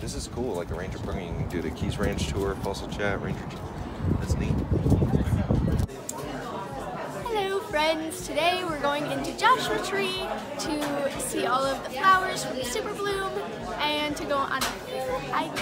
This is cool, like a ranger program. You can do the Keys Ranch tour, fossil chat, ranger. That's neat. Hello friends, today we're going into Joshua Tree to see all of the flowers from the Super Bloom and to go on a few hikes.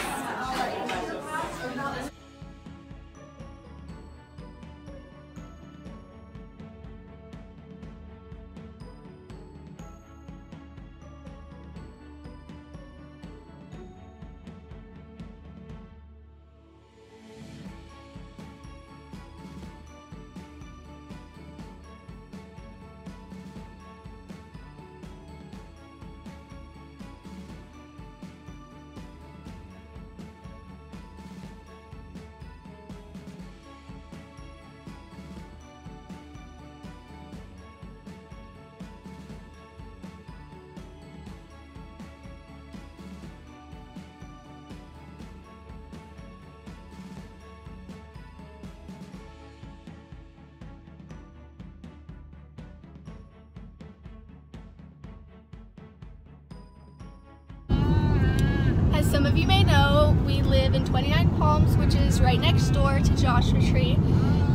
Some of you may know we live in 29 Palms, which is right next door to Joshua Tree,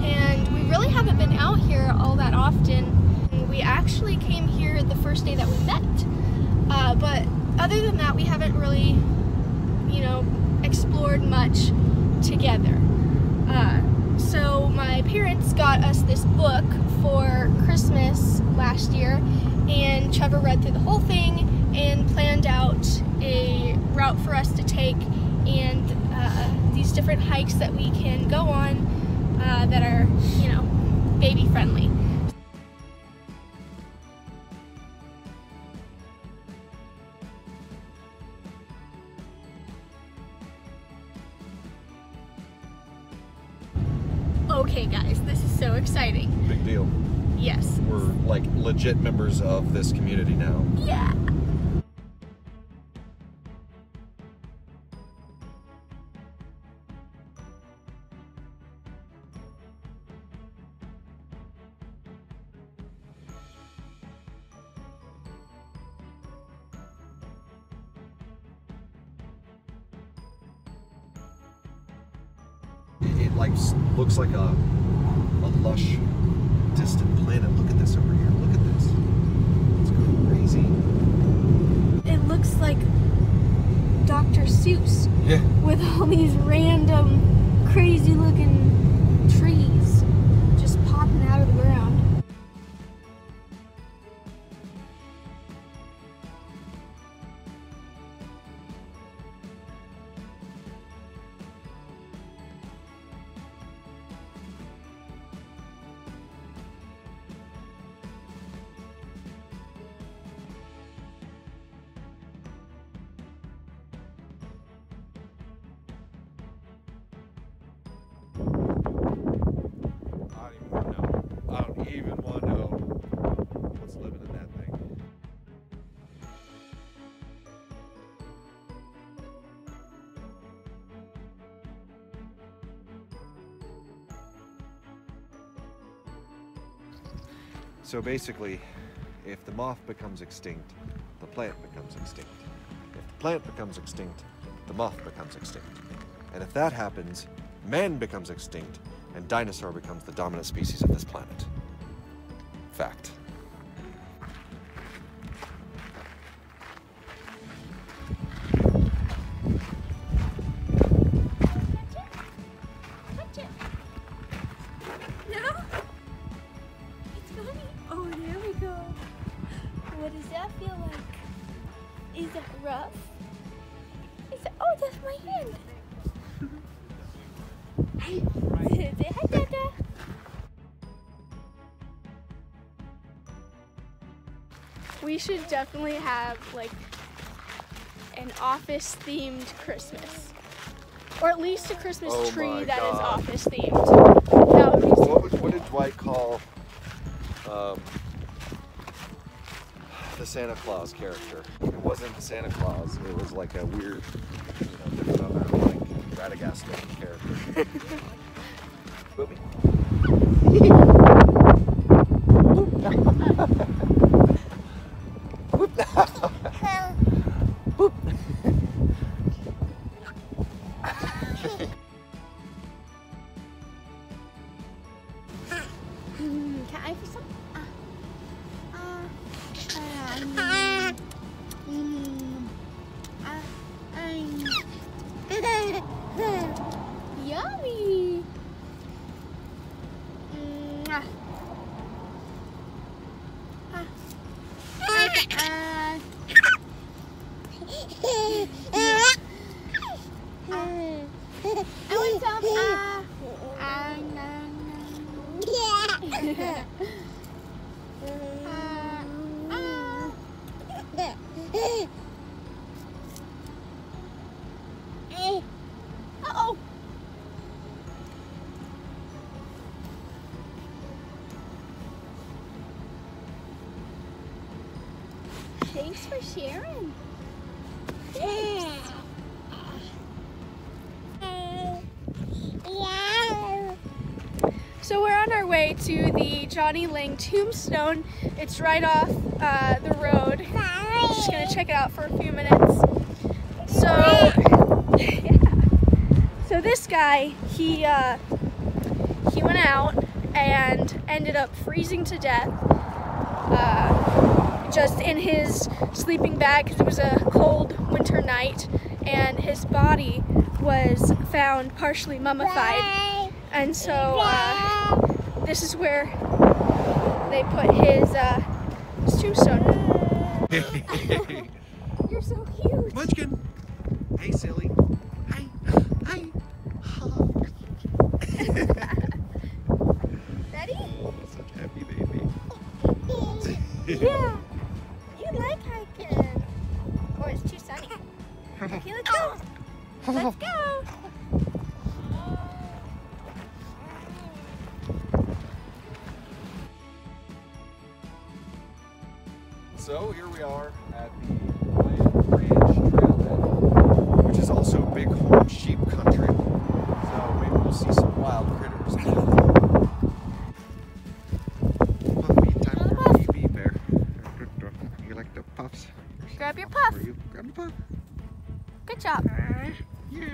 and we really haven't been out here all that often. We actually came here the first day that we met, but other than that we haven't really, you know, explored much together. So my parents got us this book for Christmas last year, and Trevor read through the whole thing and planned out a route for us to take and these different hikes that we can go on that are, you know, baby friendly. Okay guys, this is so exciting. Big deal. Yes. We're like legit members of this community now. Yeah. It like looks like a lush, distant blend. And look at this over here. Look at this. It's crazy. It looks like Dr. Seuss. Yeah. With all these random, crazy-looking trees just popping out of the ground. So basically, if the moth becomes extinct, the plant becomes extinct. If the plant becomes extinct, the moth becomes extinct. And if that happens, man becomes extinct, and dinosaur becomes the dominant species of this planet. Fact. Oh, that's my hand. We should definitely have like an office themed Christmas, or at least a Christmas tree that is office themed. That would be so cool. What did Dwight call the Santa Claus character? It wasn't the Santa Claus, it was like a weird, you know, different other, like, Radagast character. Boop. Boop. Thanks for sharing. Yeah. So we're on our way to the Johnny Lang tombstone. It's right off the road. I'm just gonna check it out for a few minutes. So, yeah. So this guy, he went out and ended up freezing to death. Just in his sleeping bag because it was a cold winter night, and his body was found partially mummified. And so this is where they put his tombstone. You're so cute. Munchkin. Hey, silly. Hi. Hi. Ready? Such a happy baby. Yeah. Okay, let's go. Let's go. So here we are at the Ranch trailhead, which is also bighorn sheep country. So maybe we'll see some wild critters. Puppy time for Phoebe bear. You like the puffs? Grab your puff. Grab your puff. Good job. Yeah.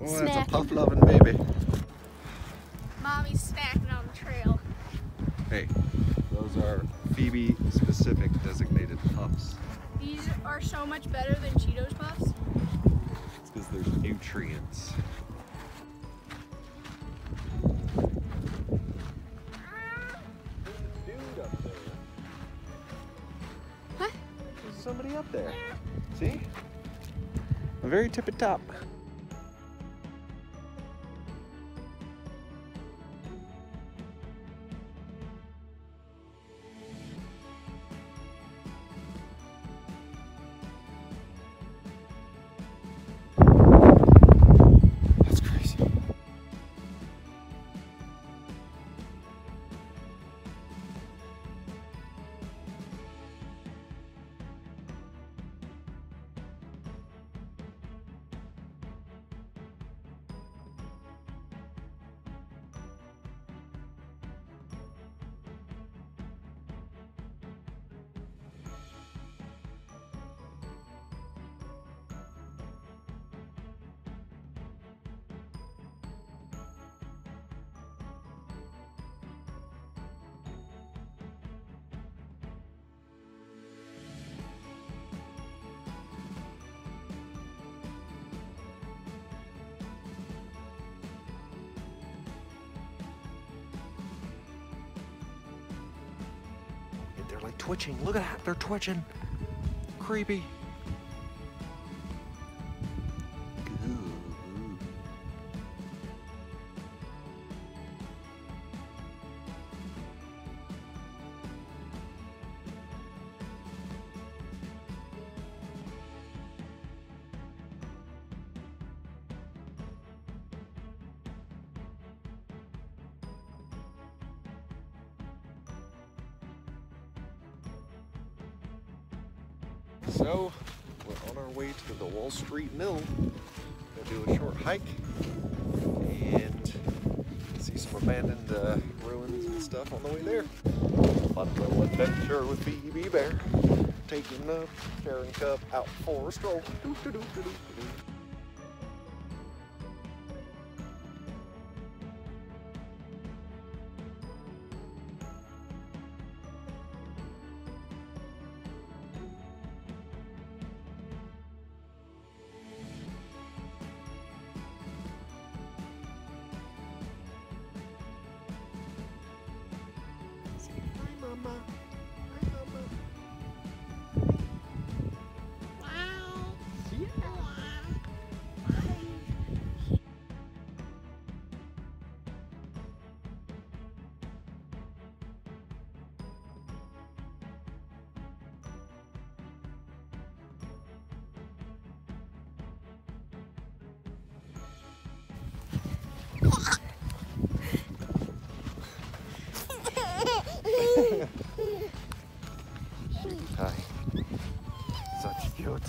Oh, snacking. That's a puff-loving baby. Mommy's snacking on the trail. Hey, those are Phoebe-specific designated puffs. These are so much better than Cheetos puffs. It's because there's nutrients. There's a dude up there. What? There's somebody up there. See? The very tippy top. That's crazy. They're like twitching. Look at that. They're twitching. Creepy. So, we're on our way to the Wall Street Mill. We're gonna do a short hike and see some abandoned ruins and stuff on the way there. Fun little adventure with Phoebe Bear. Taking the sharing cup out for a stroll. Doo, doo, doo, doo, doo, doo. Hi. Such cute.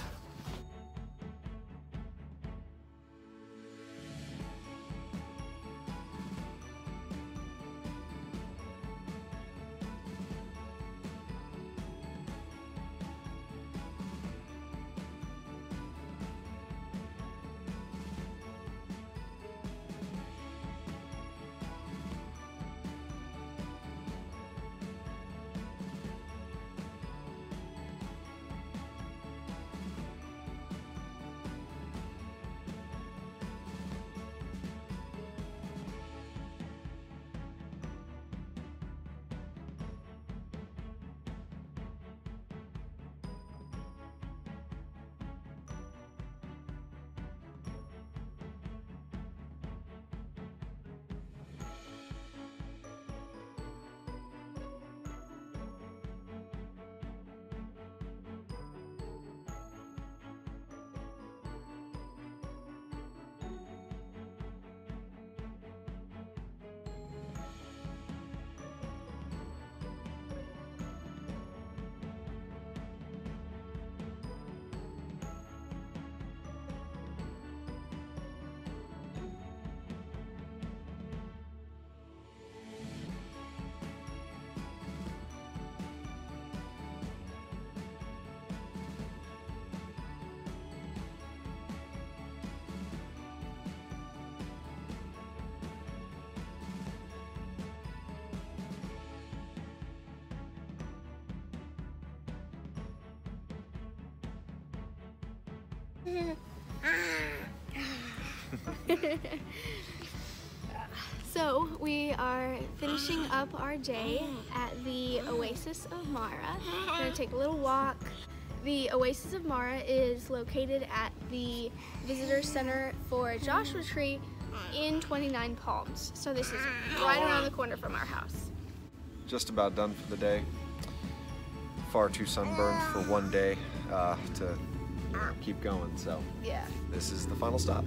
So we are finishing up our day at the Oasis of Mara. We're going to take a little walk. The Oasis of Mara is located at the visitor center for Joshua Tree in 29 Palms. So this is right around the corner from our house. Just about done for the day. Far too sunburned for one day to keep going, so yeah, this is the final stop.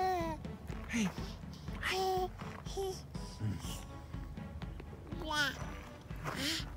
Hey. Hey. Mm. Yeah.